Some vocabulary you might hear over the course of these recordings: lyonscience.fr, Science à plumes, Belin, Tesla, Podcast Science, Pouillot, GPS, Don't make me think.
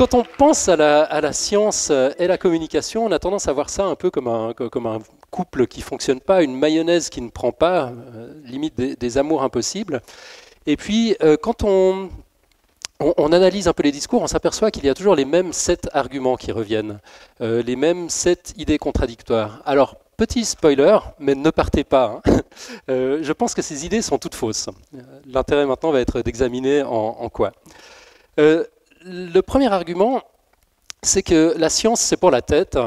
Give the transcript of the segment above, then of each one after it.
Quand on pense à la science et la communication, on a tendance à voir ça un peu comme un couple qui ne fonctionne pas, une mayonnaise qui ne prend pas, limite des amours impossibles. Et puis, quand on analyse un peu les discours, on s'aperçoit qu'il y a toujours les mêmes 7 arguments qui reviennent, les mêmes 7 idées contradictoires. Alors, petit spoiler, mais ne partez pas, hein. Je pense que ces idées sont toutes fausses. L'intérêt maintenant va être d'examiner en quoi. Le premier argument, c'est que la science, c'est pour la tête,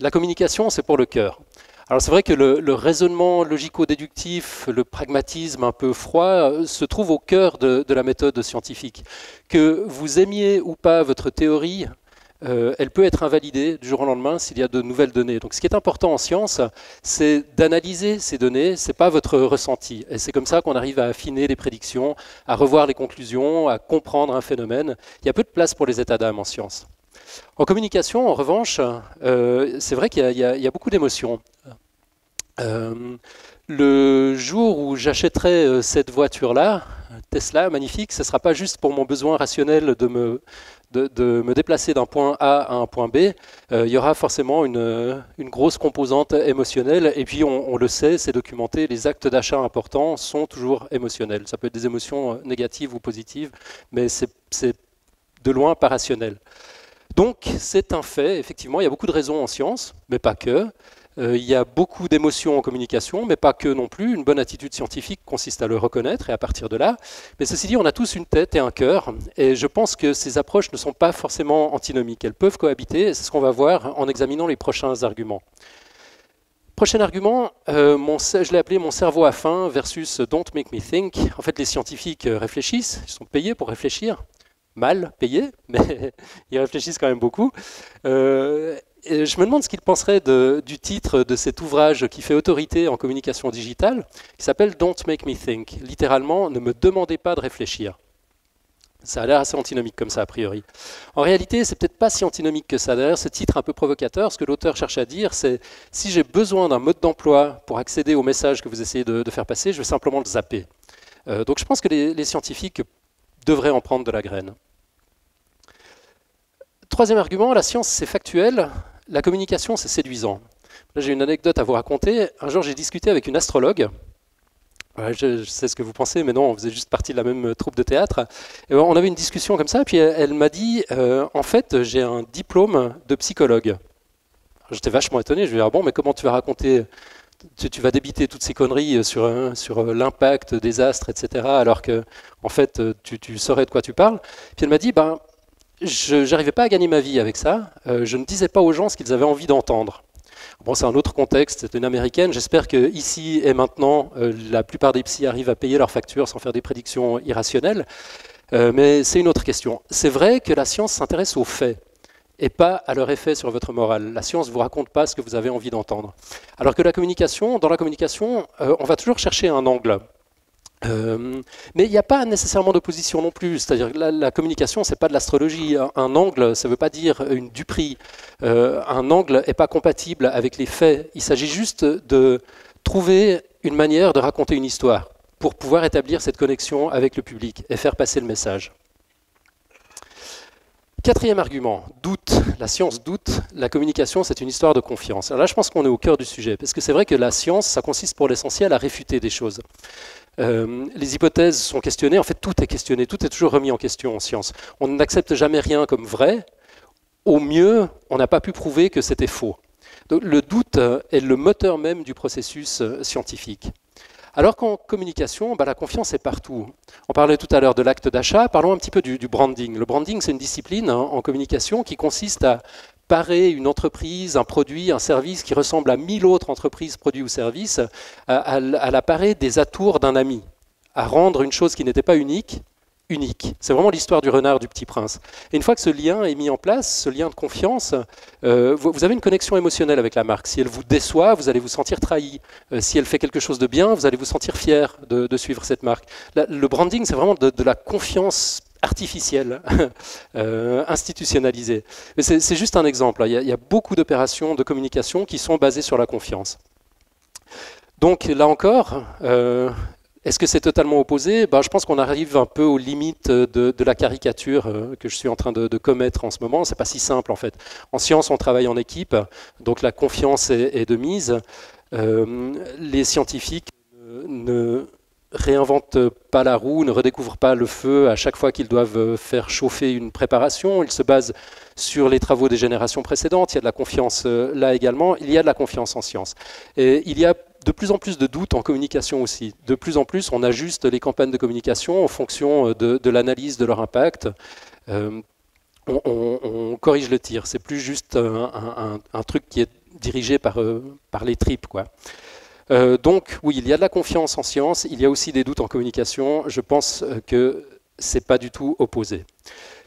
la communication, c'est pour le cœur. Alors c'est vrai que le raisonnement logico-déductif, le pragmatisme un peu froid, se trouve au cœur de la méthode scientifique. Que vous aimiez ou pas votre théorie, elle peut être invalidée du jour au lendemain s'il y a de nouvelles données. Donc ce qui est important en science, c'est d'analyser ces données, ce n'est pas votre ressenti. Et c'est comme ça qu'on arrive à affiner les prédictions, à revoir les conclusions, à comprendre un phénomène. Il y a peu de place pour les états d'âme en science. En communication, en revanche, c'est vrai qu'il y a beaucoup d'émotions. Le jour où j'achèterai cette voiture-là, Tesla, magnifique, ce ne sera pas juste pour mon besoin rationnel de me déplacer d'un point A à un point B, il y aura forcément une grosse composante émotionnelle, et puis on le sait, c'est documenté, les actes d'achat importants sont toujours émotionnels. Ça peut être des émotions négatives ou positives, mais c'est de loin pas rationnel. Donc c'est un fait, effectivement, il y a beaucoup de raisons en science, mais pas que. Il y a beaucoup d'émotions en communication, mais pas que non plus. Une bonne attitude scientifique consiste à le reconnaître et à partir de là. Mais ceci dit, on a tous une tête et un cœur. Et je pense que ces approches ne sont pas forcément antinomiques. Elles peuvent cohabiter et c'est ce qu'on va voir en examinant les prochains arguments. Prochain argument, je l'ai appelé « Mon cerveau à faim » versus « Don't make me think ». En fait, les scientifiques réfléchissent, ils sont payés pour réfléchir. Mal payés, mais ils réfléchissent quand même beaucoup. Et je me demande ce qu'il penserait du titre de cet ouvrage qui fait autorité en communication digitale, qui s'appelle « Don't make me think », littéralement « Ne me demandez pas de réfléchir ». Ça a l'air assez antinomique comme ça, a priori. En réalité, c'est peut-être pas si antinomique que ça. D'ailleurs, ce titre un peu provocateur, ce que l'auteur cherche à dire, c'est « Si j'ai besoin d'un mode d'emploi pour accéder au message que vous essayez de faire passer, je vais simplement le zapper. » Donc je pense que les scientifiques devraient en prendre de la graine. Troisième argument, la science c'est factuel, la communication c'est séduisant. Là j'ai une anecdote à vous raconter. Un jour j'ai discuté avec une astrologue. Je sais ce que vous pensez, mais non, on faisait juste partie de la même troupe de théâtre. Et on avait une discussion comme ça, puis elle m'a dit en fait j'ai un diplôme de psychologue. J'étais vachement étonné, je lui ai dit ah bon, mais comment tu vas raconter, tu vas débiter toutes ces conneries sur l'impact des astres, etc. alors que en fait tu saurais de quoi tu parles. Puis elle m'a dit ben, je n'arrivais pas à gagner ma vie avec ça, je ne disais pas aux gens ce qu'ils avaient envie d'entendre. Bon, c'est un autre contexte, c'est une américaine, j'espère qu'ici et maintenant, la plupart des psys arrivent à payer leurs factures sans faire des prédictions irrationnelles, mais c'est une autre question. C'est vrai que la science s'intéresse aux faits et pas à leur effet sur votre morale. La science ne vous raconte pas ce que vous avez envie d'entendre. Alors que la communication, dans la communication, on va toujours chercher un angle. Mais il n'y a pas nécessairement d'opposition non plus, c'est-à-dire que la communication c'est pas de l'astrologie, un angle ça ne veut pas dire une duperie, un angle n'est pas compatible avec les faits, il s'agit juste de trouver une manière de raconter une histoire pour pouvoir établir cette connexion avec le public et faire passer le message. Quatrième argument, doute. La science doute, la communication c'est une histoire de confiance. Alors là je pense qu'on est au cœur du sujet, parce que c'est vrai que la science ça consiste pour l'essentiel à réfuter des choses. Les hypothèses sont questionnées, en fait tout est questionné, tout est toujours remis en question en science. On n'accepte jamais rien comme vrai, au mieux on n'a pas pu prouver que c'était faux. Donc, le doute est le moteur même du processus scientifique. Alors qu'en communication, bah, la confiance est partout. On parlait tout à l'heure de l'acte d'achat, parlons un petit peu du branding. Le branding, c'est une discipline hein, en communication qui consiste à parer une entreprise, un produit, un service qui ressemble à 1000 autres entreprises, produits ou services, à la parer des atours d'un ami, à rendre une chose qui n'était pas unique, unique. C'est vraiment l'histoire du renard du Petit Prince. Et une fois que ce lien est mis en place, ce lien de confiance, vous avez une connexion émotionnelle avec la marque. Si elle vous déçoit, vous allez vous sentir trahi. Si elle fait quelque chose de bien, vous allez vous sentir fier de suivre cette marque. Le branding, c'est vraiment de la confiance artificielle, institutionnalisée. C'est juste un exemple. Il y a beaucoup d'opérations de communication qui sont basées sur la confiance. Donc là encore, Est-ce que c'est totalement opposé? Je pense qu'on arrive un peu aux limites de la caricature que je suis en train de commettre en ce moment. C'est pas si simple en fait. En science, on travaille en équipe, donc la confiance est de mise. Les scientifiques ne réinventent pas la roue, ne redécouvrent pas le feu à chaque fois qu'ils doivent faire chauffer une préparation. Ils se basent sur les travaux des générations précédentes. Il y a de la confiance là également. Il y a de la confiance en science. Et il y a de plus en plus de doutes en communication aussi. De plus en plus, on ajuste les campagnes de communication en fonction de l'analyse de leur impact. On corrige le tir. C'est plus juste un truc qui est dirigé par les tripes, quoi. Donc, oui, il y a de la confiance en science. Il y a aussi des doutes en communication. Je pense que c'est pas du tout opposé.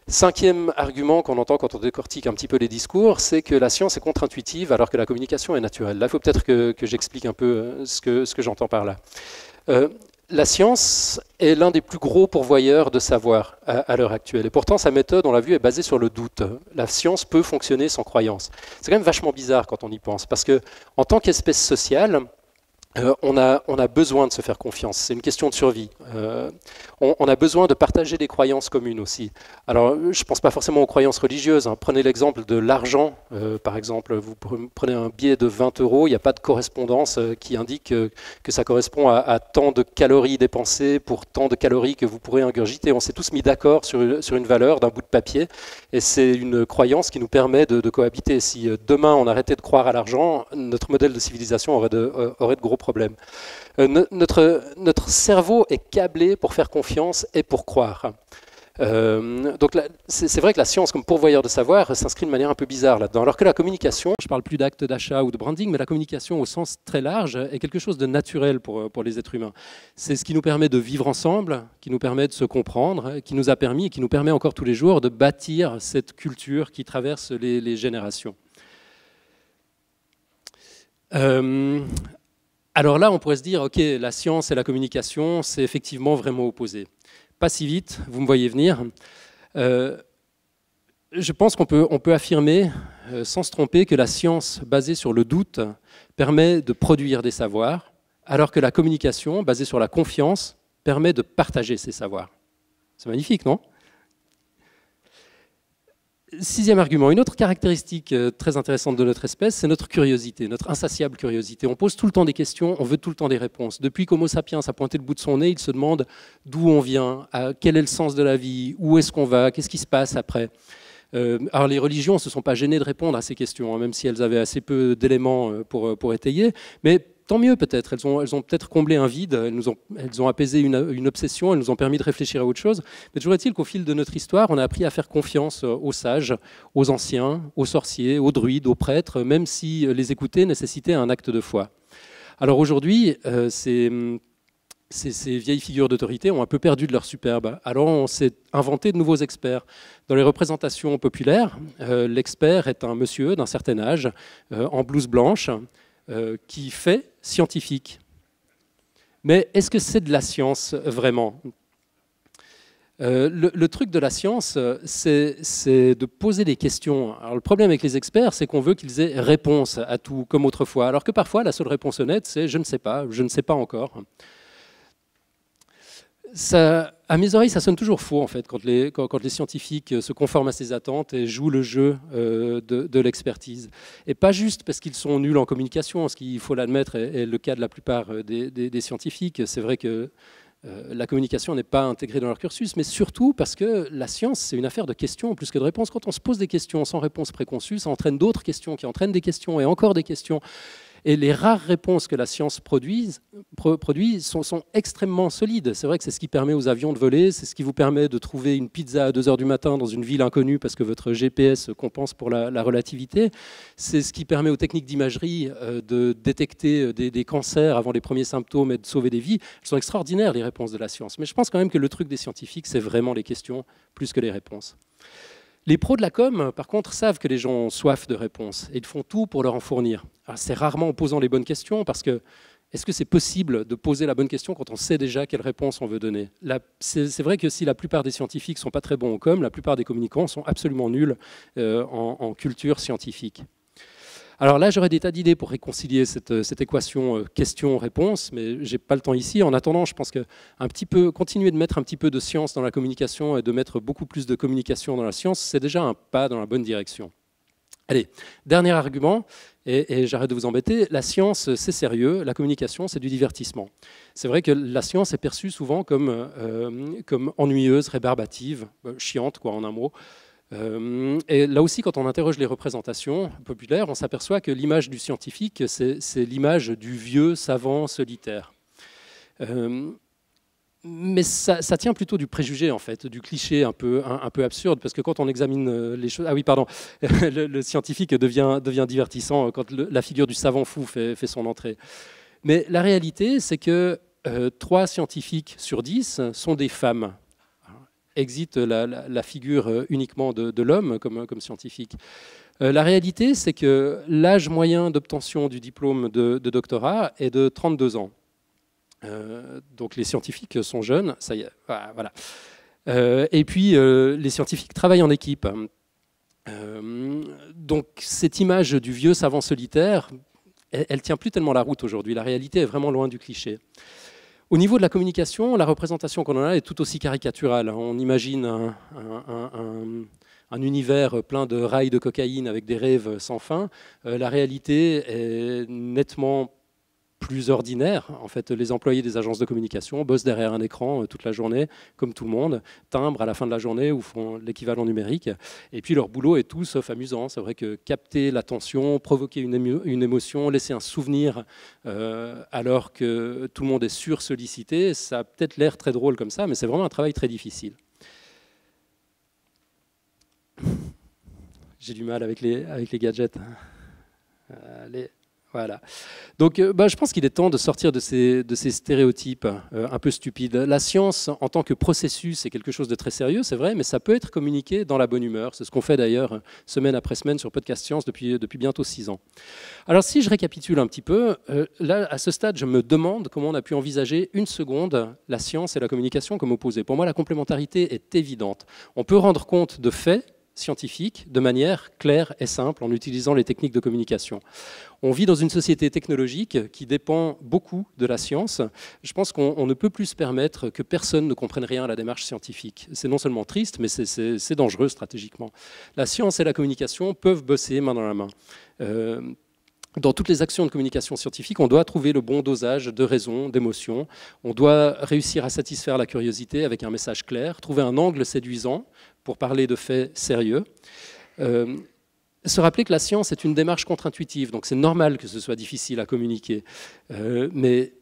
Cinquième argument qu'on entend quand on décortique un petit peu les discours, c'est que la science est contre-intuitive alors que la communication est naturelle. Là, il faut peut-être que j'explique un peu ce que j'entends par là. La science est l'un des plus gros pourvoyeurs de savoir à l'heure actuelle. Et pourtant, sa méthode, on l'a vu, est basée sur le doute. La science peut fonctionner sans croyance. C'est quand même vachement bizarre quand on y pense, parce qu'en tant qu'espèce sociale, on a besoin de se faire confiance, c'est une question de survie. On a besoin de partager des croyances communes aussi. Alors, je ne pense pas forcément aux croyances religieuses, hein. Prenez l'exemple de l'argent, par exemple. Vous prenez un billet de 20 euros, il n'y a pas de correspondance qui indique que ça correspond à tant de calories dépensées pour tant de calories que vous pourrez ingurgiter. On s'est tous mis d'accord sur une valeur d'un bout de papier, et c'est une croyance qui nous permet de cohabiter. Si demain on arrêtait de croire à l'argent, notre modèle de civilisation aurait de gros problème. Notre cerveau est câblé pour faire confiance et pour croire. Donc c'est vrai que la science comme pourvoyeur de savoir s'inscrit de manière un peu bizarre là-dedans. Alors que la communication, je ne parle plus d'actes d'achat ou de branding, mais la communication au sens très large est quelque chose de naturel pour les êtres humains. C'est ce qui nous permet de vivre ensemble, qui nous permet de se comprendre, qui nous a permis et qui nous permet encore tous les jours de bâtir cette culture qui traverse les générations. Alors là, on pourrait se dire, ok, la science et la communication, c'est effectivement vraiment opposé. Pas si vite, vous me voyez venir. Je pense qu'on peut affirmer, sans se tromper, que la science basée sur le doute permet de produire des savoirs, alors que la communication basée sur la confiance permet de partager ces savoirs. C'est magnifique, non ? Sixième argument, une autre caractéristique très intéressante de notre espèce, c'est notre curiosité, notre insatiable curiosité. On pose tout le temps des questions, on veut tout le temps des réponses. Depuis qu'Homo sapiens a pointé le bout de son nez, il se demande d'où on vient, quel est le sens de la vie, où est-ce qu'on va, qu'est-ce qui se passe après. Alors les religions ne se sont pas gênées de répondre à ces questions, hein, même si elles avaient assez peu d'éléments pour étayer, mais tant mieux peut-être, elles ont peut-être comblé un vide, elles ont apaisé une obsession, elles nous ont permis de réfléchir à autre chose. Mais toujours est-il qu'au fil de notre histoire, on a appris à faire confiance aux sages, aux anciens, aux sorciers, aux druides, aux prêtres, même si les écouter nécessitait un acte de foi. Alors aujourd'hui, ces vieilles figures d'autorité ont un peu perdu de leur superbe. Alors on s'est inventé de nouveaux experts. Dans les représentations populaires, l'expert est un monsieur d'un certain âge, en blouse blanche, qui fait scientifique. Mais est-ce que c'est de la science vraiment? Le truc de la science, c'est de poser des questions. Alors, le problème avec les experts, c'est qu'on veut qu'ils aient réponse à tout, comme autrefois, alors que parfois, la seule réponse honnête, c'est « je ne sais pas encore ». Ça, à mes oreilles, ça sonne toujours faux en fait, quand les scientifiques se conforment à ces attentes et jouent le jeu de l'expertise. Et pas juste parce qu'ils sont nuls en communication, ce qui, il faut l'admettre, est le cas de la plupart des scientifiques. C'est vrai que la communication n'est pas intégrée dans leur cursus, mais surtout parce que la science, c'est une affaire de questions plus que de réponses. Quand on se pose des questions sans réponse préconçue, ça entraîne d'autres questions qui entraînent des questions et encore des questions. Et les rares réponses que la science produit sont extrêmement solides. C'est vrai que c'est ce qui permet aux avions de voler, c'est ce qui vous permet de trouver une pizza à 2 h du matin dans une ville inconnue parce que votre GPS compense pour la relativité. C'est ce qui permet aux techniques d'imagerie de détecter des cancers avant les premiers symptômes et de sauver des vies. Elles sont extraordinaires, les réponses de la science. Mais je pense quand même que le truc des scientifiques, c'est vraiment les questions plus que les réponses. Les pros de la com, par contre, savent que les gens ont soif de réponses et ils font tout pour leur en fournir. C'est rarement en posant les bonnes questions, parce que est-ce que c'est possible de poser la bonne question quand on sait déjà quelle réponse on veut donner? C'est vrai que si la plupart des scientifiques ne sont pas très bons en com, la plupart des communicants sont absolument nuls en culture scientifique. Alors là, j'aurais des tas d'idées pour réconcilier cette équation question-réponse, mais je n'ai pas le temps ici. En attendant, je pense que continuer de mettre un petit peu de science dans la communication et de mettre beaucoup plus de communication dans la science, c'est déjà un pas dans la bonne direction. Allez, dernier argument, et j'arrête de vous embêter, la science c'est sérieux, la communication c'est du divertissement. C'est vrai que la science est perçue souvent comme ennuyeuse, rébarbative, chiante quoi en un mot. Et là aussi quand on interroge les représentations populaires, on s'aperçoit que l'image du scientifique c'est l'image du vieux savant solitaire. Mais ça tient plutôt du préjugé, en fait, du cliché un peu absurde, parce que quand on examine les choses... Ah oui, pardon, le scientifique devient divertissant quand la figure du savant fou fait son entrée. Mais la réalité, c'est que 3 scientifiques sur 10 sont des femmes. Exit la figure uniquement de l'homme comme scientifique. La réalité, c'est que l'âge moyen d'obtention du diplôme de doctorat est de 32 ans. Donc les scientifiques sont jeunes, ça y est, voilà. Et puis les scientifiques travaillent en équipe. Donc cette image du vieux savant solitaire, elle tient plus tellement la route aujourd'hui. La réalité est vraiment loin du cliché. Au niveau de la communication, la représentation qu'on en a est tout aussi caricaturale. On imagine un univers plein de rails de cocaïne avec des rêves sans fin. La réalité est nettement plus ordinaire. En fait, les employés des agences de communication bossent derrière un écran toute la journée, comme tout le monde, timbrent à la fin de la journée ou font l'équivalent numérique. Et puis leur boulot est tout sauf amusant. C'est vrai que capter l'attention, provoquer une émotion, laisser un souvenir alors que tout le monde est sursollicité, ça a peut-être l'air très drôle comme ça, mais c'est vraiment un travail très difficile. J'ai du mal avec les gadgets. Allez. Voilà. Donc, je pense qu'il est temps de sortir de ces stéréotypes un peu stupides. La science, en tant que processus, est quelque chose de très sérieux, c'est vrai, mais ça peut être communiqué dans la bonne humeur. C'est ce qu'on fait d'ailleurs semaine après semaine sur Podcast Science depuis bientôt 6 ans. Alors, si je récapitule un petit peu, là, à ce stade, je me demande comment on a pu envisager une seconde la science et la communication comme opposées. Pour moi, la complémentarité est évidente. On peut rendre compte de faits scientifique, de manière claire et simple en utilisant les techniques de communication. On vit dans une société technologique qui dépend beaucoup de la science. Je pense qu'on ne peut plus se permettre que personne ne comprenne rien à la démarche scientifique. C'est non seulement triste, mais c'est dangereux stratégiquement. La science et la communication peuvent bosser main dans la main. Dans toutes les actions de communication scientifique, on doit trouver le bon dosage de raison, d'émotion. On doit réussir à satisfaire la curiosité avec un message clair, trouver un angle séduisant pour parler de faits sérieux. Se rappeler que la science est une démarche contre-intuitive, donc c'est normal que ce soit difficile à communiquer. Mais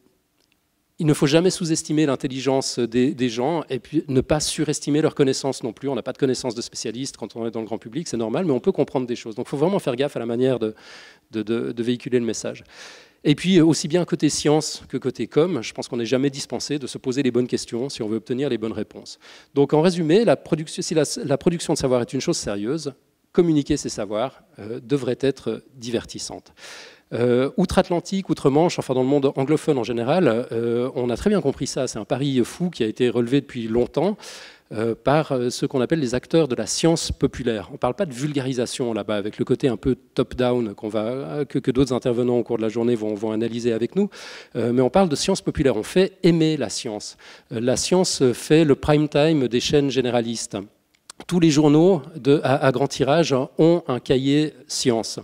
il ne faut jamais sous-estimer l'intelligence des gens et puis ne pas surestimer leurs connaissances non plus. On n'a pas de connaissances de spécialistes quand on est dans le grand public, c'est normal, mais on peut comprendre des choses. Donc il faut vraiment faire gaffe à la manière de véhiculer le message. Et puis aussi bien côté science que côté com, je pense qu'on n'est jamais dispensé de se poser les bonnes questions si on veut obtenir les bonnes réponses. Donc en résumé, si la production de savoir est une chose sérieuse, communiquer ces savoirs devrait être divertissante. Outre-Atlantique, Outre-Manche, enfin dans le monde anglophone en général, on a très bien compris ça. C'est un pari fou qui a été relevé depuis longtemps par ce qu'on appelle les acteurs de la science populaire. On ne parle pas de vulgarisation là-bas, avec le côté un peu top-down que d'autres intervenants au cours de la journée vont analyser avec nous, mais on parle de science populaire, on fait aimer la science. La science fait le prime time des chaînes généralistes. Tous les journaux à grand tirage ont un cahier science.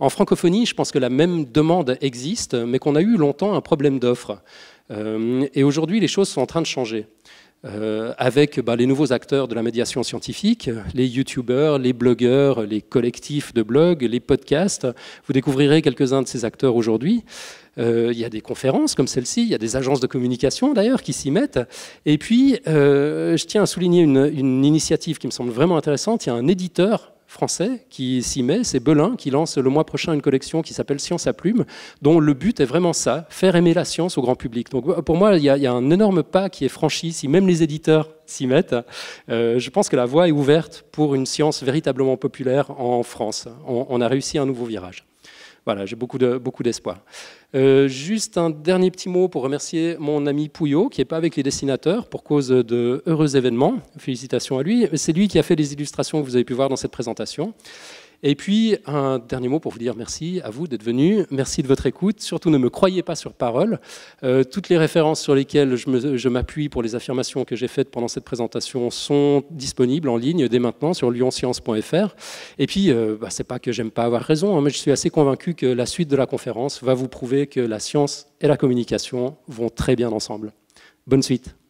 En francophonie, je pense que la même demande existe, mais qu'on a eu longtemps un problème d'offre. Et aujourd'hui, les choses sont en train de changer. Avec les nouveaux acteurs de la médiation scientifique, les youtubeurs, les blogueurs, les collectifs de blogs, les podcasts. Vous découvrirez quelques-uns de ces acteurs aujourd'hui. Il y a des conférences comme celle-ci, il y a des agences de communication d'ailleurs qui s'y mettent. Et puis, je tiens à souligner une initiative qui me semble vraiment intéressante. Il y a un éditeur français qui s'y met, c'est Belin, qui lance le mois prochain une collection qui s'appelle Science à plumes, dont le but est vraiment ça, faire aimer la science au grand public. Donc pour moi, il y a un énorme pas qui est franchi, si même les éditeurs s'y mettent. Je pense que la voie est ouverte pour une science véritablement populaire en France. On a réussi un nouveau virage. Voilà, j'ai beaucoup d'espoir. Juste un dernier petit mot pour remercier mon ami Pouillot, qui n'est pas avec les dessinateurs pour cause de heureux événements. Félicitations à lui. C'est lui qui a fait les illustrations que vous avez pu voir dans cette présentation. Et puis, un dernier mot pour vous dire merci à vous d'être venus, merci de votre écoute, surtout ne me croyez pas sur parole. Toutes les références sur lesquelles je m'appuie pour les affirmations que j'ai faites pendant cette présentation sont disponibles en ligne dès maintenant sur lyonscience.fr. Et puis, c'est pas que j'aime pas avoir raison, hein, mais je suis assez convaincu que la suite de la conférence va vous prouver que la science et la communication vont très bien ensemble. Bonne suite.